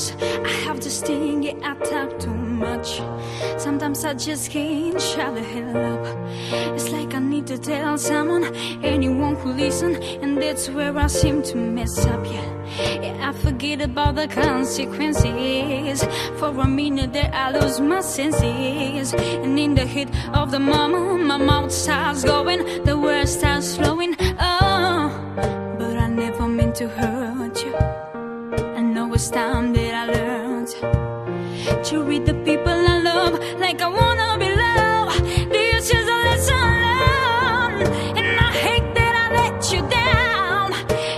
much. I have this thing, yeah, I talk too much. Sometimes I just can't shut the hell up. It's like I need to tell someone, anyone who listen, and that's where I seem to mess up, yeah. I forget about the consequences. For a minute there I lose my senses, and in the heat of the moment my mouth starts going, the words start flowing. Oh, but I never meant to hurt you. I know it's time that I learned to read the people I love like I wanna be loved. This is a lesson learned, and I hate that I let you down,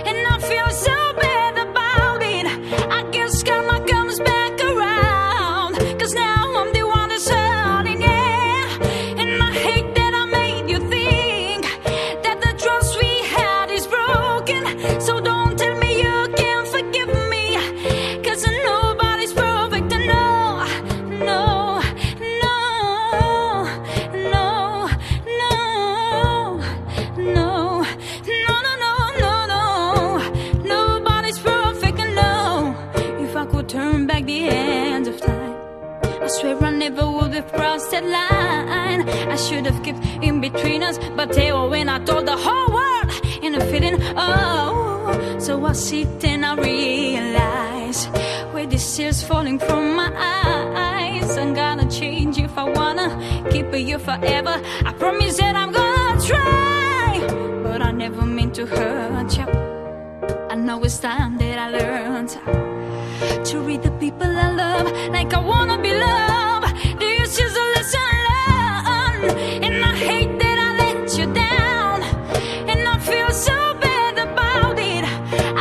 and I feel so bad about it. I guess karma comes back around, cause now I'm the one that's hurting, yeah. And I hate that I made you think that the trust we had is broken. So don't tell me you can't forgive me, cause nobody's perfect. No, no, no, no, no, no, no, no, no, no. Nobody's perfect, no. If I could turn back the hand of time, I swear I never would have crossed that line. I should have kept in between us, but they were when I told the whole world in a feeling, oh. So I sit and I realize where these tears falling from my eyes. I'm gonna change if I wanna, keep you forever. I promise that I'm gonna try, but I never meant to hurt you. I know it's time that I learned to read the people I love like I wanna be loved. This is a lesson learned, and I hate that I let you down, and I feel so bad about it.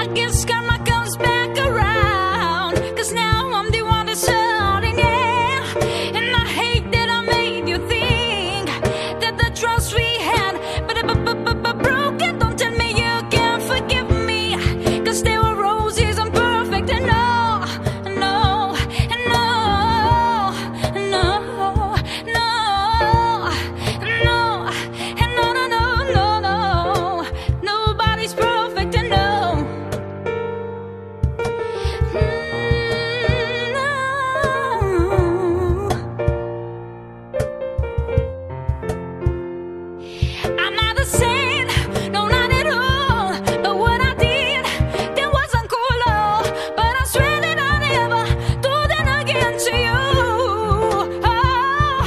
I guess karma comes back around, cause now I'm the one that's hurting, yeah. And I hate that I made you think that the trust we had, but broken. Don't tell me you can't forgive me, cause there were roses imperfect, and no, and no, and no. Nobody's perfect, and no. I'm not the same, no, not at all. But what I did, that wasn't cool, oh. But I swear that I never do that again to you. Oh,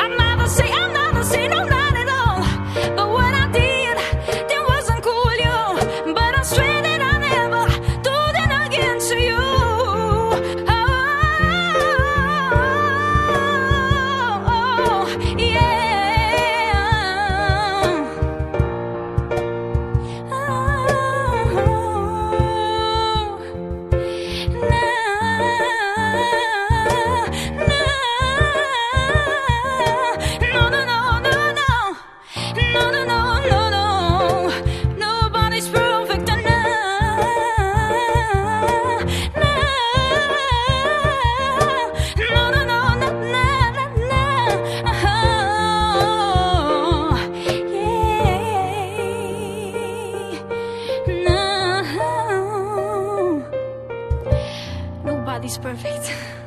I'm not the same, no, not at all. But what I did, that wasn't cool, yo. But I swear that I never do that again to you. Oh, yeah. Oh, no. Nobody's perfect, and no. Nobody's perfect.